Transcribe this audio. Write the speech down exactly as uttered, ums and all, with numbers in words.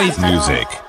Wave Music.